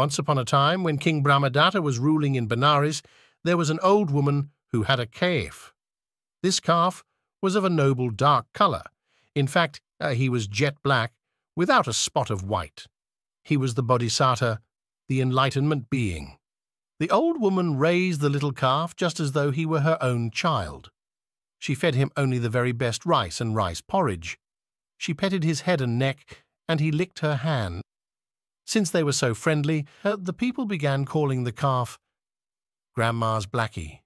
Once upon a time, when King Brahmadatta was ruling in Benares, there was an old woman who had a calf. This calf was of a noble dark colour. In fact, he was jet black, without a spot of white. He was the Bodhisatta, the enlightenment being. The old woman raised the little calf just as though he were her own child. She fed him only the very best rice and rice porridge. She petted his head and neck, and he licked her hand. Since they were so friendly, the people began calling the calf Grandma's Blackie.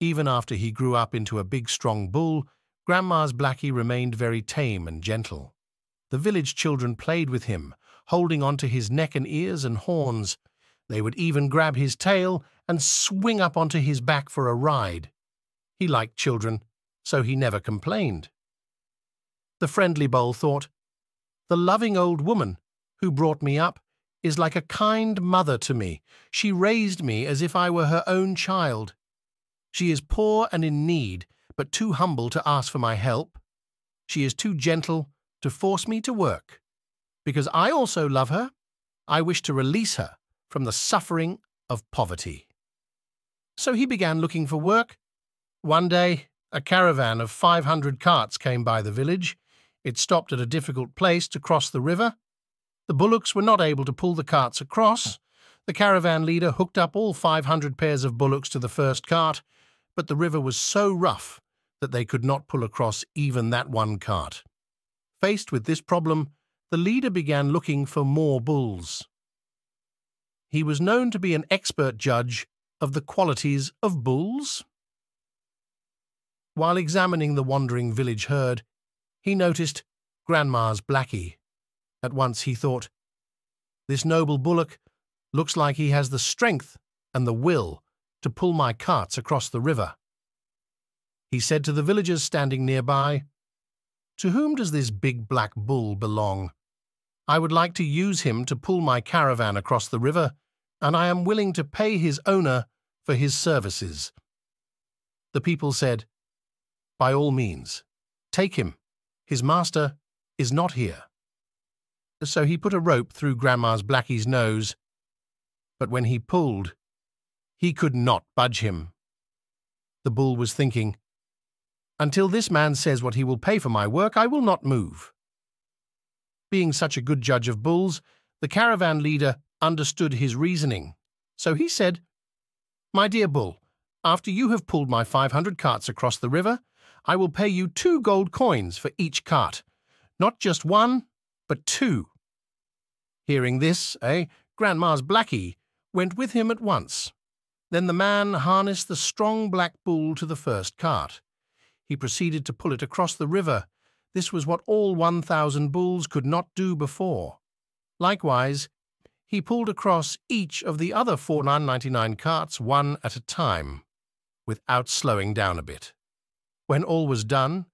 Even after he grew up into a big, strong bull, Grandma's Blackie remained very tame and gentle. The village children played with him, holding on to his neck and ears and horns. They would even grab his tail and swing up onto his back for a ride. He liked children, so he never complained. The friendly bowl thought, "The loving old woman who brought me up is like a kind mother to me. She raised me as if I were her own child. She is poor and in need, but too humble to ask for my help. She is too gentle to force me to work. Because I also love her, I wish to release her from the suffering of poverty." So he began looking for work. One day, a caravan of 500 carts came by the village. It stopped at a difficult place to cross the river. The bullocks were not able to pull the carts across. The caravan leader hooked up all 500 pairs of bullocks to the first cart, but the river was so rough that they could not pull across even that one cart. Faced with this problem, the leader began looking for more bulls. He was known to be an expert judge of the qualities of bulls. While examining the wandering village herd, he noticed Grandma's Blackie. At once he thought, "This noble bullock looks like he has the strength and the will to pull my carts across the river." He said to the villagers standing nearby, "To whom does this big black bull belong? I would like to use him to pull my caravan across the river, and I am willing to pay his owner for his services." The people said, "By all means, take him. His master is not here." So he put a rope through Grandma's Blackie's nose, but when he pulled, he could not budge him. The bull was thinking, "Until this man says what he will pay for my work, I will not move." Being such a good judge of bulls, the caravan leader understood his reasoning. So he said, "My dear bull, after you have pulled my 500 carts across the river, I will pay you 2 gold coins for each cart. Not just one, but 2. Hearing this, Grandma's Blackie went with him at once. Then the man harnessed the strong black bull to the first cart. He proceeded to pull it across the river. This was what all 1,000 bulls could not do before. Likewise, he pulled across each of the other 4,999 carts one at a time, without slowing down a bit. When all was done,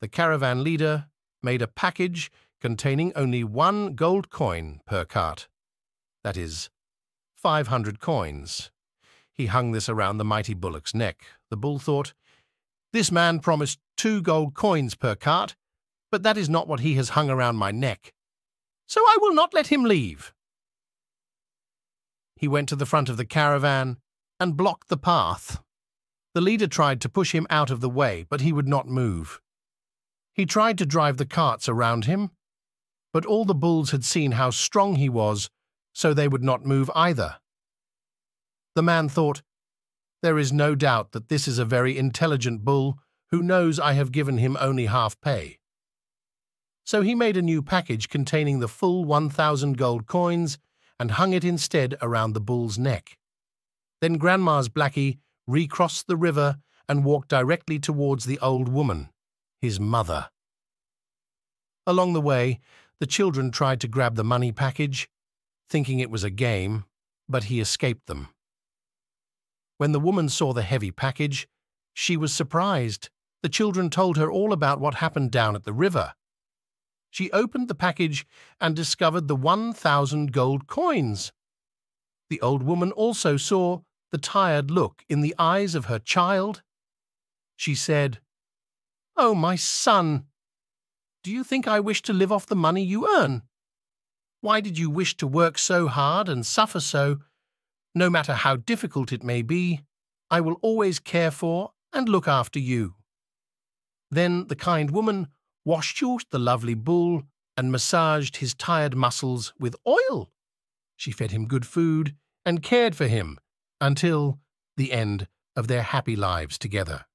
the caravan leader made a package containing only 1 gold coin per cart. That is, 500 coins. He hung this around the mighty bullock's neck. The bull thought, "This man promised 2 gold coins per cart, but that is not what he has hung around my neck. So I will not let him leave." He went to the front of the caravan and blocked the path. The leader tried to push him out of the way, but he would not move. He tried to drive the carts around him, but all the bulls had seen how strong he was, so they would not move either. The man thought, "There is no doubt that this is a very intelligent bull who knows I have given him only half pay." So he made a new package containing the full 1,000 gold coins and hung it instead around the bull's neck. Then Grandma's Blackie recrossed the river and walked directly towards the old woman, his mother. Along the way, the children tried to grab the money package, thinking it was a game, but he escaped them. When the woman saw the heavy package, she was surprised. The children told her all about what happened down at the river. She opened the package and discovered the 1,000 gold coins. The old woman also saw the tired look in the eyes of her child. She said, "Oh, my son, do you think I wish to live off the money you earn? Why did you wish to work so hard and suffer so? No matter how difficult it may be, I will always care for and look after you." Then the kind woman washed out the lovely bull and massaged his tired muscles with oil. She fed him good food and cared for him until the end of their happy lives together.